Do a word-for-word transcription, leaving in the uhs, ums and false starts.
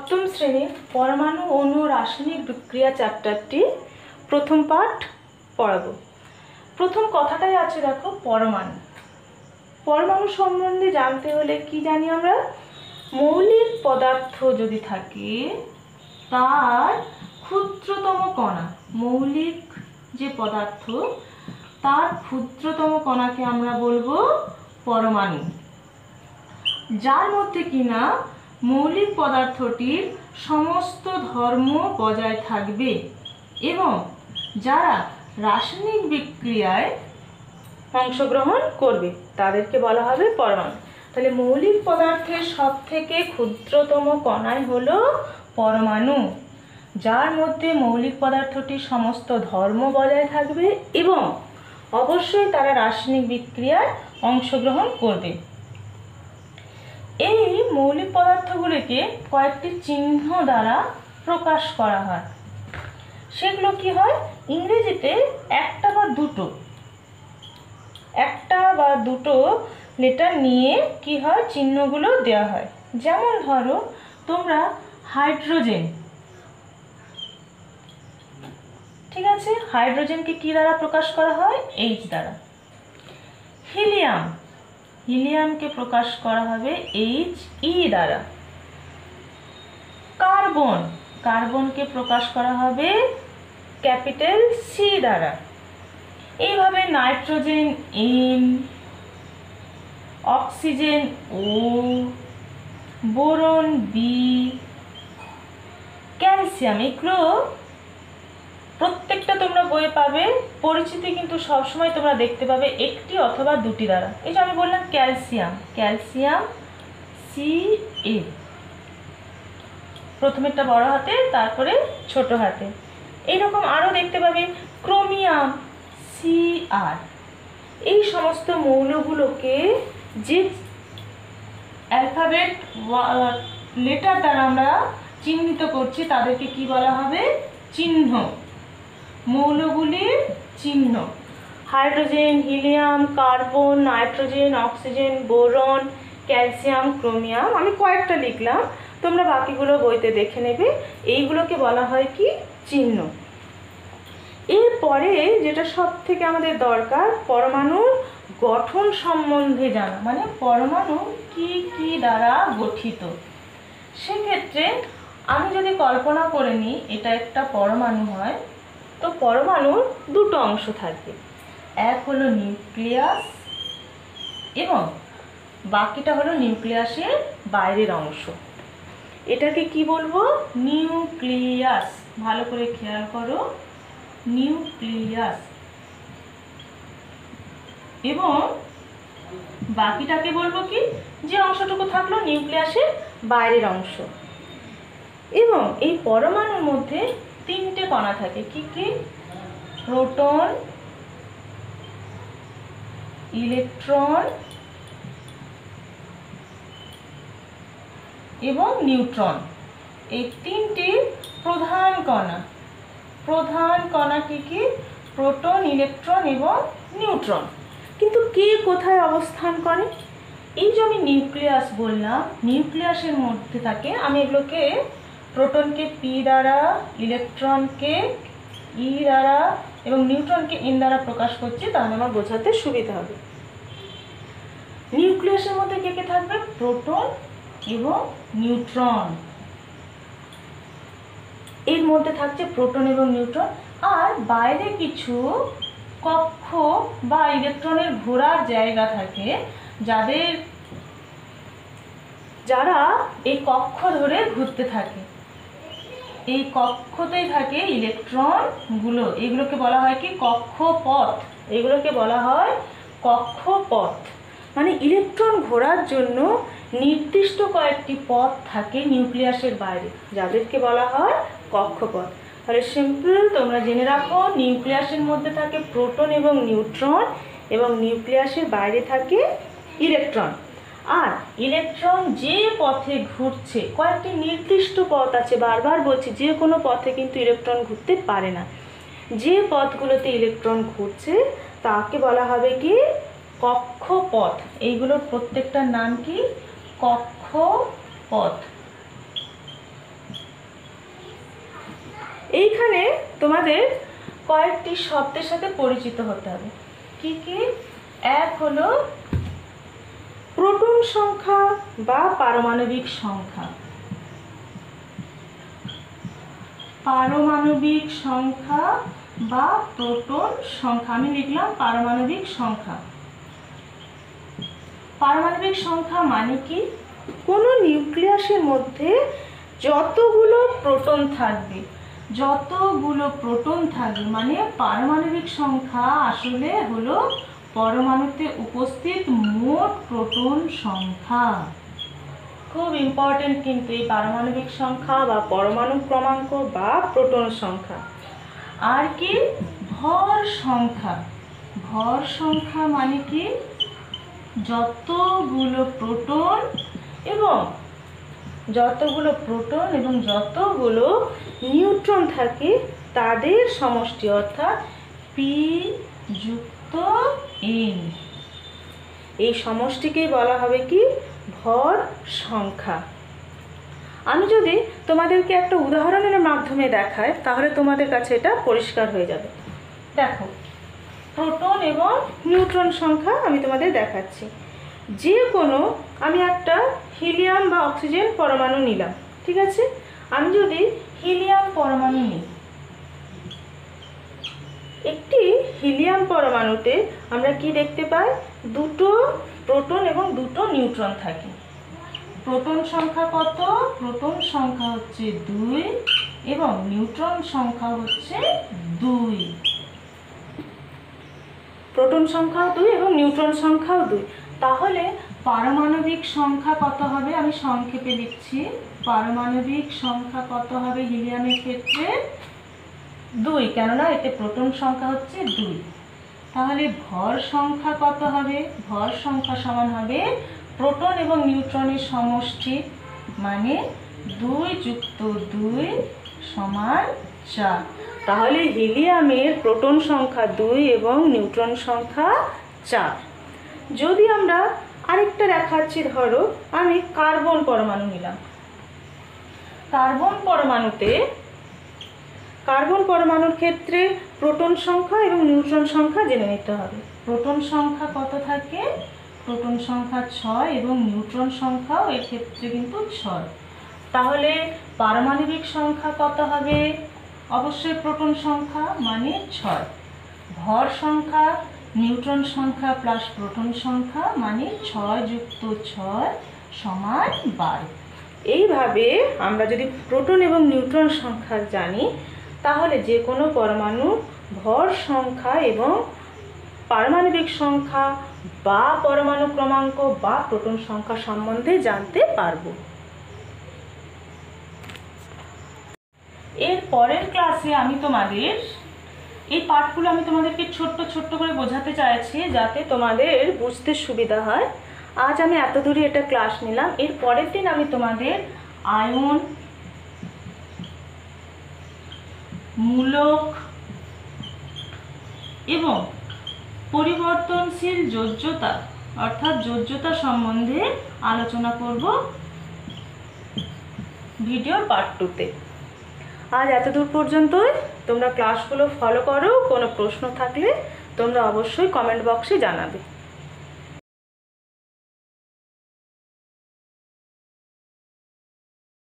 सप्तम श्रेणी परमाणु अणु रासायनिक विक्रिया चैप्टारटी प्रथम पाठ पढ़ाबो। प्रथम कथाटाई आछे देखो परमाणु। परमाणु सम्बन्धे जानते होले कि जानी आमरा मौलिक पदार्थ जदि थाके तार क्षुद्रतम कणा, मौलिक जे पदार्थ तार क्षुद्रतम कणाके आमरा बोलबो परमाणु। जार मध्ये किना मौलिक पदार्थटिर समस्त धर्म बजाय थाकबे एवं जारा रासायनिक बिक्रियाय अंशग्रहण करबे तादेरके बला हबे परमाणु। ताहले मौलिक पदार्थेर सबथेके क्षुद्रतम कणाई हलो परमाणु, जार मध्ये मौलिक पदार्थटिर समस्त धर्म बजाय थाकबे एवं अवश्यई तारा रासायनिक बिक्रियाय अंशग्रहण करबे। এই মৌলিক পদার্থগুলিকে কয়েকটি চিহ্ন দ্বারা প্রকাশ করা হয়। সেগুলো কি হয়? ইংরেজিতে একটা বা দুটো একটা বা দুটো লেটার নিয়ে কি হয় চিহ্নগুলো দেয়া হয়। যেমন ধরো তোমরা হাইড্রোজেন, ঠিক আছে, হাইড্রোজেনকে কি দ্বারা প্রকাশ করা হয়? এইচ দ্বারা। হিলিয়াম, हिलियम के प्रकाश करा हबे एच ई द्वारा। कार्बन, कार्बन के प्रकाश करा हबे कैपिटल सी द्वारा। एइभावे nitrogen N, oxygen O, boron B, calcium एगुलो प्रत्येकটা তোমরা বইয়ে পাবে। পরিচিতি কিন্তু সব সময় তোমরা দেখতে পাবে একটি অথবা দুটি দ্বারা। এই যে আমি বললাম ক্যালসিয়াম, ক্যালসিয়াম সি এ, প্রথমেরটা বড় হাতে তারপরে ছোট হাতে। এইরকম আরও দেখতে পাবে ক্রোমিয়াম সি আর। এই সমস্ত মৌলগুলোকে যে অ্যালফাবেট লেটার দ্বারা আমরা চিহ্নিত করছি তাদেরকে কি বলা হবে? চিহ্ন, মৌলগুলির চিহ্ন। Hydrogen, helium, carbon, nitrogen, oxygen, boron, calcium, chromium, আমি কয়েকটা লিখলাম, তোমরা বাকিগুলো বইতে দেখে নেবে। এইগুলোকে বলা হয় কি? চিহ্ন। এরপরে যেটা সব থেকে আমাদের দরকার পরমাণুর গঠন সম্বন্ধে জানা, মানে পরমাণু কি কি দ্বারা গঠিত। সেক্ষেত্রে আমি যদি কল্পনা করে নিই এটা একটা পরমাণু হয়, তো পরমাণুর দুটো অংশ থাকবে, এক হলো নিউক্লিয়াস এবং বাকিটা হলো নিউক্লিয়াসের বাইরের অংশ। এটাকে কি বলবো? নিউক্লিয়াস। ভালো করে খেয়াল করো, নিউক্লিয়াস। এবং বাকিটাকে বলবো কি? যে অংশটুকু থাকলো নিউক্লিয়াসের বাইরের অংশ। এবং এই পরমাণুর মধ্যে তিনটে কণা থাকে, কি কি? প্রোটন, ইলেকট্রন এবং নিউট্রন। এই তিনটি প্রধান কণা। প্রধান কণা কি কি? প্রোটন, ইলেকট্রন এবং নিউট্রন। কিন্তু কে কোথায় অবস্থান করে? এই যে আমি নিউক্লিয়াস বললাম, নিউক্লিয়াসের মধ্যে থাকে, আমি এগুলোকে प्रोटॉन के पी द्वारा, इलेक्ट्रॉन के ई द्वारा एवं न्यूट्रॉन के एन द्वारा प्रकाश कर बोझाते सुविधा है। निউক্লিয়াস मध्य के के थाकबे? प्रोटॉन एवं न्यूट्रॉन। एर मध्य थाकছে प्रोटॉन एवं न्यूट्रॉन और बाहरे किछु कक्ष बा इलेक्ट्रॉनेर घोरार जायगा थाके जादेर যারা এই কক্ষ ধরে ঘুরতে থাকে। এই কক্ষতেই থাকে ইলেকট্রনগুলো, এগুলোকে বলা হয় কি? কক্ষপথ। এগুলোকে বলা হয় কক্ষপথ। মানে ইলেকট্রন ঘোরার জন্য নির্দিষ্ট কয়েকটি পথ থাকে নিউক্লিয়াসের বাইরে, যাদেরকে বলা হয় কক্ষপথ। তাহলে সিম্পল, তোমরা জেনে রাখো নিউক্লিয়াসের মধ্যে থাকে প্রোটন এবং নিউট্রন এবং নিউক্লিয়াসের বাইরে থাকে ইলেকট্রন। আর ইলেকট্রন যে পথে ঘুরছে, কয়েকটি নির্দিষ্ট পথ আছে, বারবার বলছি যে কোনো পথে কিন্তু ইলেকট্রন ঘুরতে পারে না। যে পথগুলোতে ইলেকট্রন ঘুরছে তাকে বলা হবে কি? কক্ষপথ। এইগুলোর প্রত্যেকটার নাম কি? কক্ষপথ। এইখানে তোমাদের কয়েকটি শব্দের সাথে পরিচিত হতে হবে। কি কি? এক হলো প্রোটন সংখ্যা বা পারমাণবিক সংখ্যা। পারমাণবিক সংখ্যা বা প্রোটন সংখ্যা, আমি লিখলাম পারমাণবিক সংখ্যা। পারমাণবিক সংখ্যা মানে কি? কোনো নিউক্লিয়াসের মধ্যে যতগুলো প্রোটন থাকবে, যতগুলো প্রোটন থাকবে মানে পারমাণবিক সংখ্যা আসলে হলো পরমাণুতে উপস্থিত মোট প্রোটন সংখ্যা। খুব ইম্পর্টেন্ট কিন্তু এই পারমাণবিক সংখ্যা বা পরমাণু ক্রমাঙ্ক বা প্রোটন সংখ্যা। আর কি? ভর সংখ্যা। ভর সংখ্যা মানে কি? যতগুলো প্রোটন এবং যতগুলো প্রোটন এবং যতগুলো নিউট্রন থাকে তাদের সমষ্টি, অর্থাৎ পি যুক্ত এন। এই সমষ্টিকেই বলা হবে কি? ভর সংখ্যা। আমি যদি তোমাদেরকে একটা উদাহরণের মাধ্যমে দেখাই তাহলে তোমাদের কাছে এটা পরিষ্কার হয়ে যাবে। দেখো, প্রোটন এবং নিউট্রন সংখ্যা আমি তোমাদের দেখাচ্ছি। যে কোনো, আমি একটা হিলিয়াম বা অক্সিজেন পরমাণু নিলাম, ঠিক আছে? আমি যদি হিলিয়াম পরমাণু নিই, একটি হিলিয়াম পরমাণুতে আমরা কি দেখতে পাই? দুটো প্রোটন এবং দুটো নিউট্রন থাকে। প্রোটন সংখ্যা কত? প্রোটন সংখ্যা হচ্ছে দুই এবং নিউট্রন সংখ্যা হচ্ছে দুই। প্রোটন সংখ্যাও দুই এবং নিউট্রন সংখ্যাও দুই। তাহলে পারমাণবিক সংখ্যা কত হবে? আমি সংক্ষেপে লিখছি, পারমাণবিক সংখ্যা কত হবে হিলিয়ামের ক্ষেত্রে? দুই, কেননা এতে প্রোটন সংখ্যা হচ্ছে দুই। তাহলে ভর সংখ্যা কত হবে? ভর সংখ্যা সমান হবে প্রোটন এবং নিউট্রনের সমষ্টি, মানে দুই যুক্ত দুই সমান চার। তাহলে হিলিয়ামের প্রোটন সংখ্যা দুই এবং নিউট্রন সংখ্যা চার। যদি আমরা আরেকটা দেখাচ্ছি, ধরো আমি কার্বন পরমাণু নিলাম। কার্বন পরমাণুতে, কার্বন পরমাণুর ক্ষেত্রে প্রোটন সংখ্যা এবং নিউট্রন সংখ্যা জেনে নিতে হবে। প্রোটন সংখ্যা কত থাকে? প্রোটন সংখ্যা ছয় এবং নিউট্রন সংখ্যাও এর ক্ষেত্রে কিন্তু ছয়। তাহলে পারমাণবিক সংখ্যা কত হবে? অবশ্যই প্রোটন সংখ্যা মানে ছয়। ভর সংখ্যা নিউট্রন সংখ্যা প্লাস প্রোটন সংখ্যা মানে ছয় যুক্ত ছয় সমান বারো। এইভাবে আমরা যদি প্রোটন এবং নিউট্রন সংখ্যা জানি তাহলে যে কোনো পরমাণু ভর সংখ্যা এবং পারমাণবিক সংখ্যা বা পরমাণু ক্রমাঙ্ক বা প্রোটন সংখ্যা সম্বন্ধে জানতে পারব। এর পরের ক্লাসে আমি তোমাদের এই পাঠগুলো আমি তোমাদেরকে ছোট্ট ছোট্ট করে বোঝাতে চাইছি যাতে তোমাদের বুঝতে সুবিধা হয়। আজ আমি এত দূরে এটা ক্লাস নিলাম। এর পরের দিন আমি তোমাদের আয়ন, মূলক এবং পরিবর্তনশীল যোজ্যতা অর্থাৎ যোজ্যতা সম্বন্ধে আলোচনা করব ভিডিওর পার্ট টুতে। আজ এতদূর পর্যন্তই। তোমরা ক্লাসগুলো ফলো করো। কোনো প্রশ্ন থাকলে তোমরা অবশ্যই কমেন্ট বক্সে জানাবে।